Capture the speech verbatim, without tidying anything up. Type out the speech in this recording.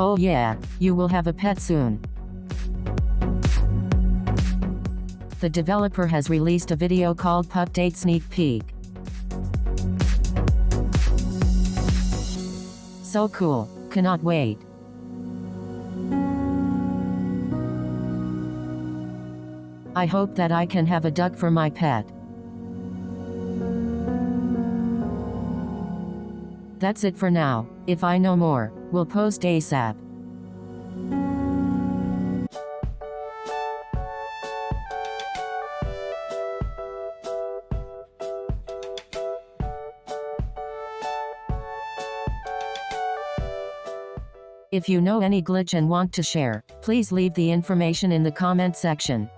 Oh yeah, you will have a pet soon. The developer has released a video called Pup Date Sneak Peek. So cool, cannot wait. I hope that I can have a duck for my pet. That's it for now. If I know more, we'll post ASAP. If you know any glitch and want to share, please leave the information in the comment section.